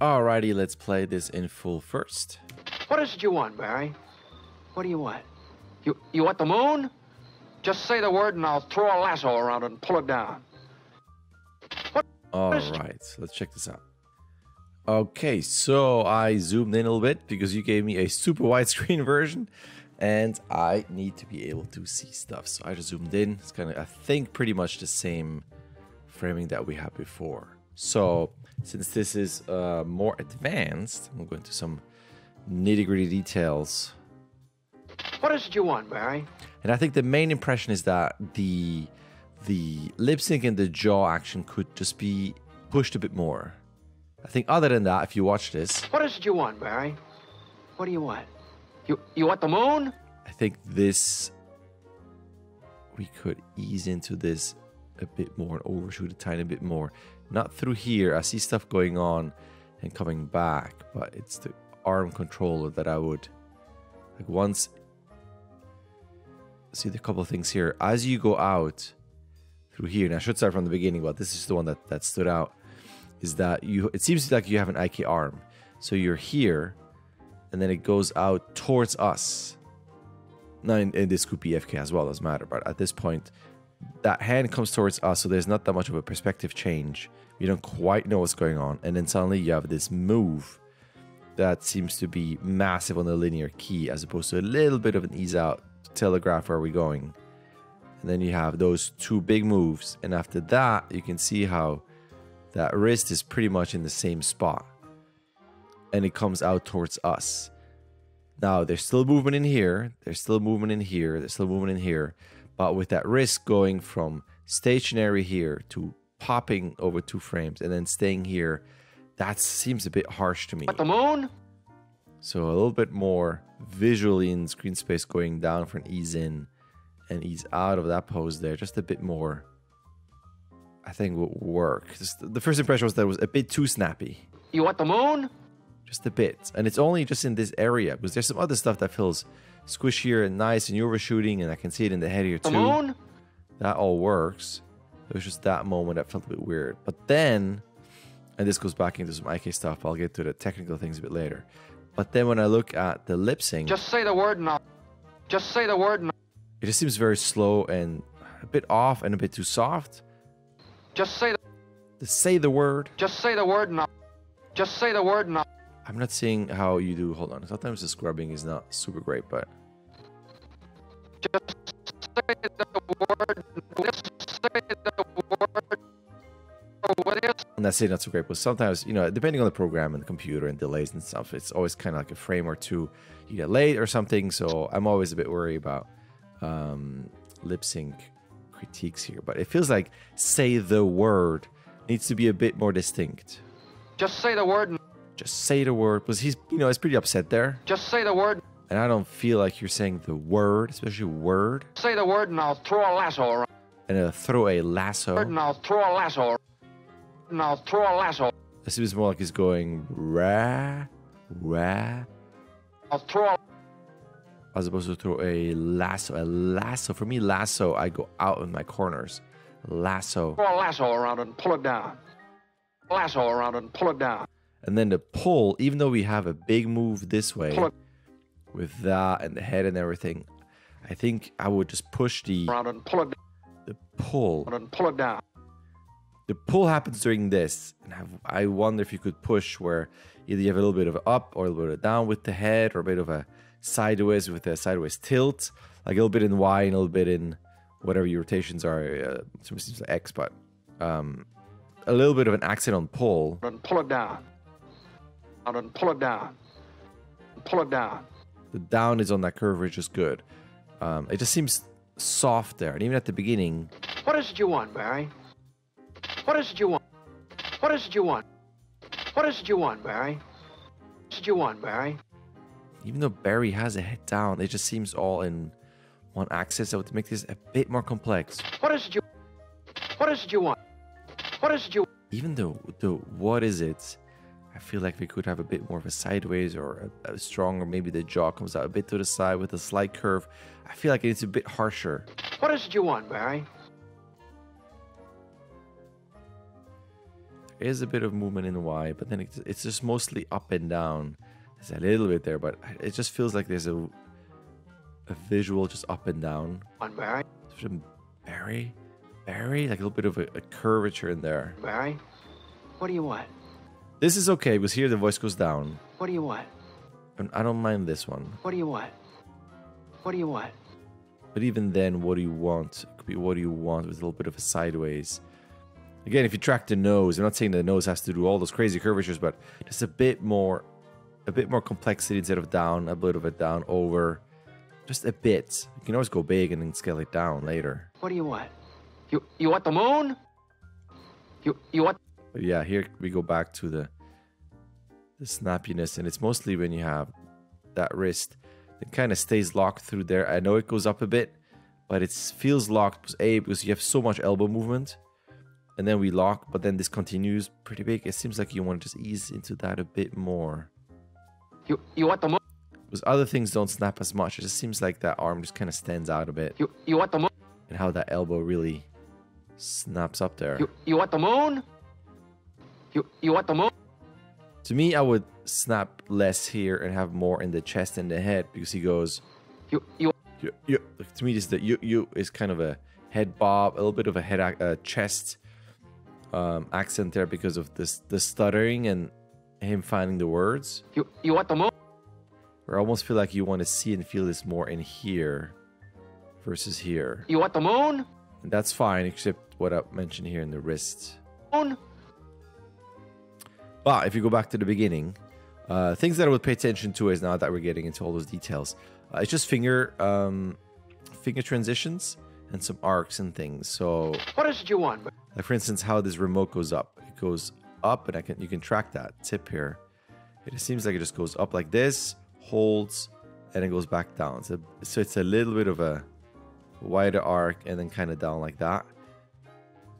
Alrighty, let's play this in full first. What is it you want, Barry? What do you want? You want the moon? Just say the word and I'll throw a lasso around it and pull it down. Alright, so let's check this out. Okay, so I zoomed in a little bit because you gave me a super widescreen version and I need to be able to see stuff. So I just zoomed in. It's kind of, I think, pretty much the same framing that we had before. So since this is more advanced, I'm going to some nitty-gritty details. What is it you want, Barry? And I think the main impression is that the lip sync and the jaw action could just be pushed a bit more. I think other than that, if you watch this... What is it you want, Barry? What do you want? You want the moon? I think this... We could ease into this a bit more and overshoot a tiny bit more. Not through here. I see stuff going on and coming back, but it's the arm controller that I would... Like once... See the couple of things here. As you go out... Through here, and I should start from the beginning, but this is the one that stood out, is that it seems like you have an IK arm. So you're here, and then it goes out towards us. Now, and this could be FK as well, doesn't matter, but at this point, that hand comes towards us, so there's not that much of a perspective change. You don't quite know what's going on, and then suddenly you have this move that seems to be massive on the linear key, as opposed to a little bit of an ease out to telegraph where we're going. And then you have those two big moves. And after that, you can see how that wrist is pretty much in the same spot. And it comes out towards us. Now, there's still movement in here. There's still movement in here. There's still movement in here. But with that wrist going from stationary here to popping over 2 frames and then staying here, that seems a bit harsh to me. But the moon? So a little bit more visually in screen space going down for an ease in. And ease out of that pose there, just a bit more, I think will work. Just the first impression was that it was a bit too snappy. You want the moon? Just a bit. And it's only just in this area, because there's some other stuff that feels squishier and nice, and you overshooting, and I can see it in the head here too. The moon? That all works. It was just that moment that felt a bit weird. But then, and this goes back into some IK stuff, I'll get to the technical things a bit later. But then when I look at the lip sync... Just say the word now. Just say the word now. It just seems very slow and a bit off and a bit too soft. Just say the word. Just say the word now. Just say the word now. I'm not seeing how you do. Hold on. Sometimes the scrubbing is not super great, but just say the word. Just say the word. And I say not so great, but sometimes, you know, depending on the program and the computer and delays and stuff, it's always kind of like a frame or two you get late or something. So I'm always a bit worried about lip sync critiques here, but it feels like say the word needs to be a bit more distinct. Just say the word. Just say the word, because he's, you know, he's pretty upset there. Just say the word. And I don't feel like you're saying the word, especially word. Say the word and I'll throw a lasso around. And I'll throw a lasso. And I'll throw a lasso. And I'll throw a lasso. It seems more like he's going rah, rah. I'll throw a... I was supposed to throw a lasso. A lasso. For me, lasso, I go out in my corners. Lasso. Throw a lasso around and pull it down. Lasso around and pull it down. And then the pull, even though we have a big move this way, with that and the head and everything, I think I would just push the around and pull it down. The pull. And pull it down. The pull happens during this. And I wonder if you could push where either you have a little bit of up or a little bit of down with the head, or a bit of a sideways with a sideways tilt, like a little bit in Y and a little bit in whatever your rotations are, seems like X, but a little bit of an accent on pull. And pull it down. And pull it down. Pull it down. The down is on that curve, which is good. It just seems soft there, and even at the beginning. What is it you want, Barry? What is it you want? What is it you want? What is it you want, Barry? What is it you want, Barry? Even though Barry has a head down, it just seems all in one axis. I would make this a bit more complex. What is it you? What is it you want? What is it you? Even though the what is it, I feel like we could have a bit more of a sideways or a stronger. Maybe the jaw comes out a bit to the side with a slight curve. I feel like it's a bit harsher. What is it you want, Barry? There is a bit of movement in the Y, but then it's just mostly up and down. There's a little bit there, but it just feels like there's a visual just up and down. On Barry? Barry? Like a little bit of a curvature in there. Barry? What do you want? This is okay, because here the voice goes down. What do you want? And I don't mind this one. What do you want? What do you want? But even then, what do you want? It could be what do you want with a little bit of a sideways. Again, if you track the nose, I'm not saying the nose has to do all those crazy curvatures, but just a bit more complexity instead of down, a bit of a down over, just a bit. You can always go big and then scale it down later. What do you want? You want the moon? You want? But yeah, here we go back to the snappiness, and it's mostly when you have that wrist, it kind of stays locked through there. I know it goes up a bit, but it feels locked because you have so much elbow movement. And then we lock, but then this continues pretty big. It seems like you want to just ease into that a bit more. You want the moon? Because other things don't snap as much. It just seems like that arm just kind of stands out a bit. You want the moon? And how that elbow really snaps up there. You want the moon? You want the moon? To me, I would snap less here and have more in the chest and the head, because he goes. You. To me, this the you is kind of a head bob, a little bit of a head chest. Accent there because of the stuttering and him finding the words. You want the moon? Or I almost feel like you want to see and feel this more in here versus here. You want the moon? And that's fine, except what I mentioned here in the wrist. Moon. But if you go back to the beginning, things that I would pay attention to is now that we're getting into all those details. It's just finger transitions and some arcs and things. So what is it you want? Like for instance, how this remote goes up. It goes up, and you can track that tip here. It just seems like it just goes up like this, holds, and it goes back down. So it's a little bit of a wider arc, and then kind of down like that.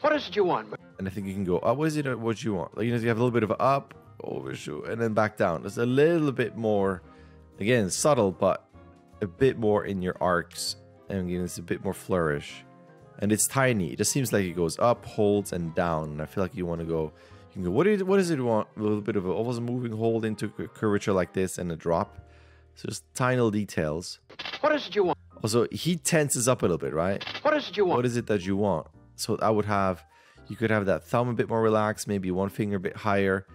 What is it you want? And I think you can go up. What is it? What you want? Like you have a little bit of an up, overshoot, and then back down. It's a little bit more, again, subtle, but a bit more in your arcs, and again, it's a bit more flourish. And it's tiny. It just seems like it goes up, holds, and down. And I feel like you want to go. You can go. What does it want? A little bit of a almost moving hold into curvature like this and a drop. So just tiny little details. What is it you want? Also, he tenses up a little bit, right? What is it you want? What is it that you want? So I would have. You could have that thumb a bit more relaxed. Maybe one finger a bit higher.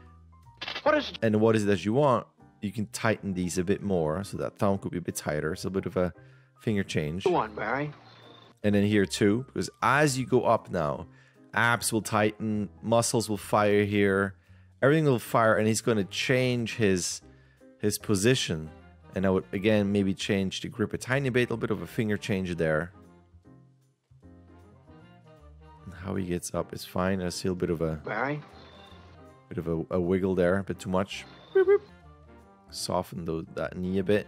What is it? And what is it that you want? You can tighten these a bit more. So that thumb could be a bit tighter. So a bit of a finger change. Go on, Barry. And then here too, because as you go up now, abs will tighten, muscles will fire here, everything will fire, and he's going to change his position. And I would, again, maybe change the grip a tiny bit, a little bit of a finger change there. And how he gets up is fine. I see a bit of a wiggle there, a bit too much. Soften that knee a bit.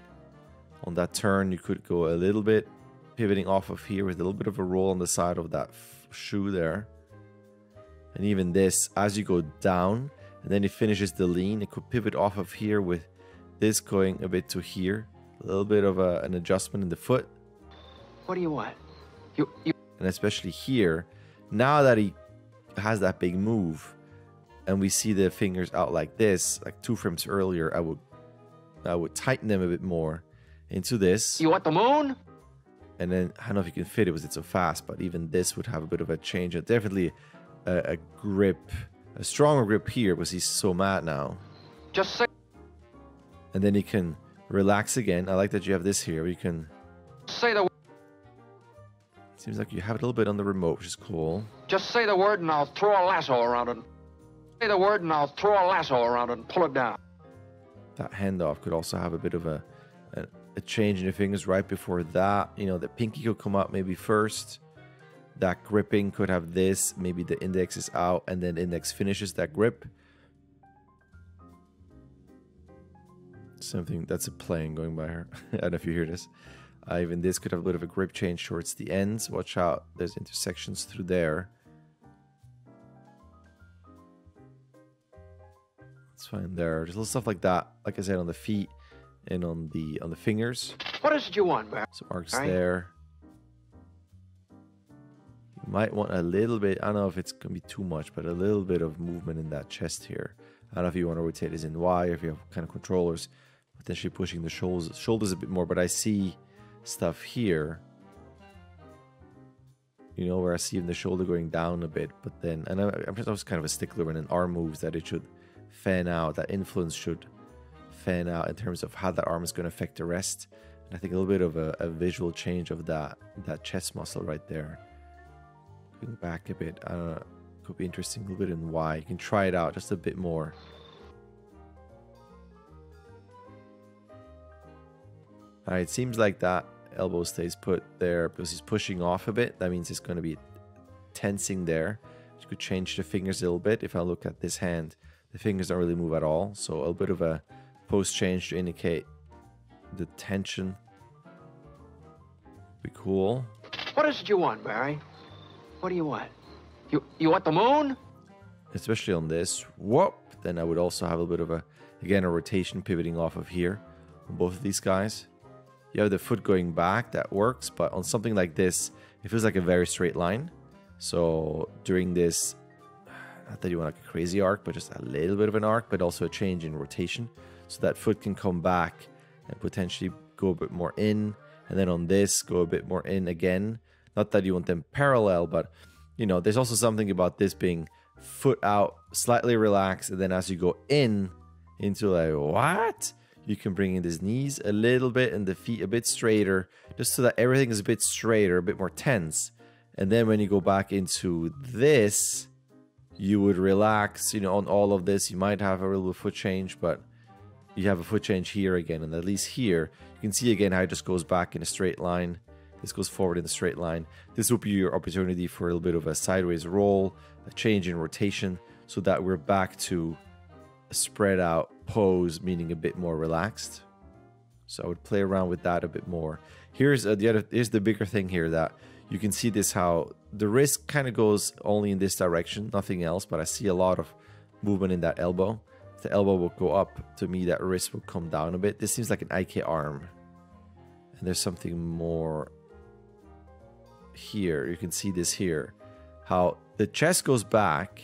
On that turn, you could go a little bit. Pivoting off of here with a little bit of a roll on the side of that shoe there. And even this, as you go down, and then it finishes the lean, it could pivot off of here with this going a bit to here. A little bit of an adjustment in the foot. What do you want? And especially here, now that he has that big move, and we see the fingers out like this, like 2 frames earlier, I would tighten them a bit more into this. You want the moon? And then, I don't know if you can fit it because it's so fast, but even this would have a bit of a change. Definitely a grip, a stronger grip here because he's so mad now. Just say. And then he can relax again. I like that you have this here. You can say the word. Seems like you have it a little bit on the remote, which is cool. Just say the word and I'll throw a lasso around it. Say the word and I'll throw a lasso around it and pull it down. That handoff could also have a bit of a change in the fingers right before that. You know, the pinky could come out maybe first. That gripping could have this. Maybe the index is out and then index finishes that grip. Something that's a plane going by her. I don't know if you hear this. Even this could have a bit of a grip change towards the ends. Watch out. There's intersections through there. It's fine there. There's little stuff like that. Like I said, on the feet. And on the fingers. What is it you want, Barry? Some arcs there. Might want a little bit, I don't know if it's going to be too much, but a little bit of movement in that chest here. I don't know if you want to rotate this in Y, or if you have kind of controllers, potentially pushing the shoulders a bit more. But I see stuff here, you know, where I see the shoulder going down a bit. But then, and I was kind of a stickler when an arm moves, that it should fan out, that influence should fan out in terms of how that arm is going to affect the rest. And I think a little bit of a visual change of that chest muscle right there. Going back a bit, I don't know, could be interesting, a little bit in Y. You can try it out just a bit more. All right, it seems like that elbow stays put there because he's pushing off a bit. That means it's going to be tensing there. You could change the fingers a little bit. If I look at this hand, the fingers don't really move at all. So a little bit of a pose change to indicate the tension. Be cool. What is it you want, Barry? What do you want? You want the moon? Especially on this. Whoop. Then I would also have a bit of a rotation pivoting off of here on both of these guys. You have the foot going back. That works. But on something like this, it feels like a very straight line. So during this, not that you want like a crazy arc, but just a little bit of an arc, but also a change in rotation. So that foot can come back and potentially go a bit more in. And then on this, go a bit more in again. Not that you want them parallel, but, you know, there's also something about this being foot out, slightly relaxed, and then as you go in, into like, what? You can bring in these knees a little bit and the feet a bit straighter, just so that everything is a bit straighter, a bit more tense. And then when you go back into this, you would relax, you know, on all of this. You might have a little foot change, but you have a foot change here again. And at least here, you can see again how it just goes back in a straight line. This goes forward in a straight line. This will be your opportunity for a little bit of a sideways roll, a change in rotation, so that we're back to a spread out pose, meaning a bit more relaxed. So I would play around with that a bit more. Here's the bigger thing here, that you can see this, how the wrist kind of goes only in this direction, nothing else, but I see a lot of movement in that elbow. If the elbow will go up, to me that wrist will come down a bit. This seems like an IK arm. And there's something more here. You can see this here, how the chest goes back,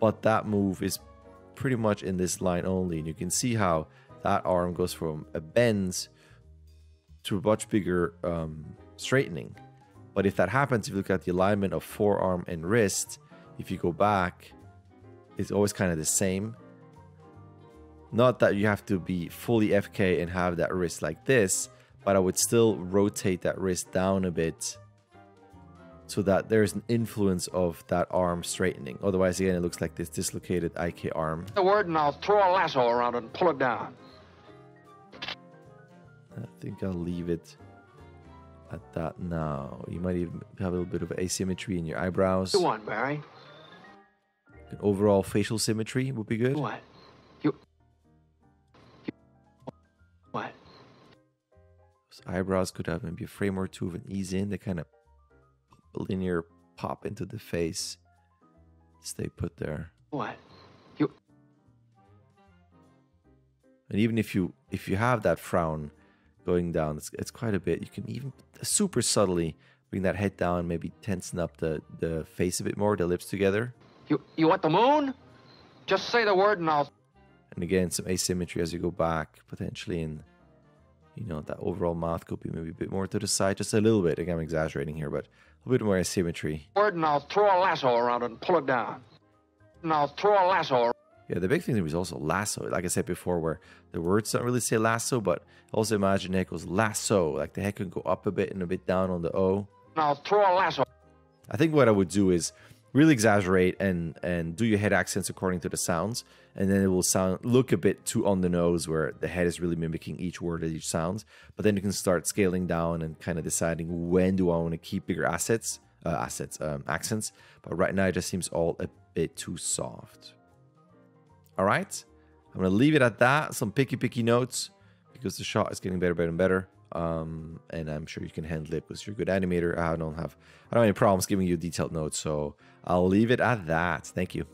but that move is pretty much in this line only. And you can see how that arm goes from a bend to a much bigger straightening. But if that happens, if you look at the alignment of forearm and wrist, if you go back, it's always kind of the same. Not that you have to be fully FK and have that wrist like this, but I would still rotate that wrist down a bit so that there's an influence of that arm straightening. Otherwise, again, it looks like this dislocated IK arm. The word and I'll throw a lasso around and pull it down. I think I'll leave it at that now. You might even have a little bit of asymmetry in your eyebrows. Go on, Barry. An overall facial symmetry would be good. What? What? Eyebrows could have maybe a frame or two of an ease in. They kind of linear pop into the face. Stay put there. What? You. And even if you have that frown going down, it's quite a bit. You can even super subtly bring that head down, maybe tensen up the face a bit more, the lips together. You want the moon? Just say the word and I'll. And again, some asymmetry as you go back, potentially in. You know, that overall mouth could be maybe a bit more to the side, just a little bit. Again, I'm exaggerating here, but a little bit more asymmetry. And I'll throw a lasso around and pull it down. And I'll throw a lasso. Yeah, the big thing was also lasso. Like I said before, where the words don't really say lasso, but also imagine it goes lasso. Like the head can go up a bit and a bit down on the O. And I'll throw a lasso. I think what I would do is really exaggerate and do your head accents according to the sounds, and then it will look a bit too on the nose, where the head is really mimicking each word and each sound. But then you can start scaling down and kind of deciding, when do I want to keep bigger accents? But right now it just seems all a bit too soft. All right, I'm gonna leave it at that. Some picky notes, because the shot is getting better and better. And I'm sure you can handle it because you're a good animator. I don't have any problems giving you detailed notes, so I'll leave it at that. Thank you.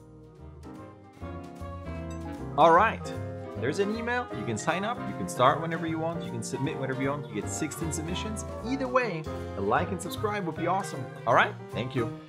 All right, There's an email, you can sign up, you can start whenever you want, you can submit whenever you want, you get 16 submissions. Either way, a like and subscribe would be awesome. All right, thank you.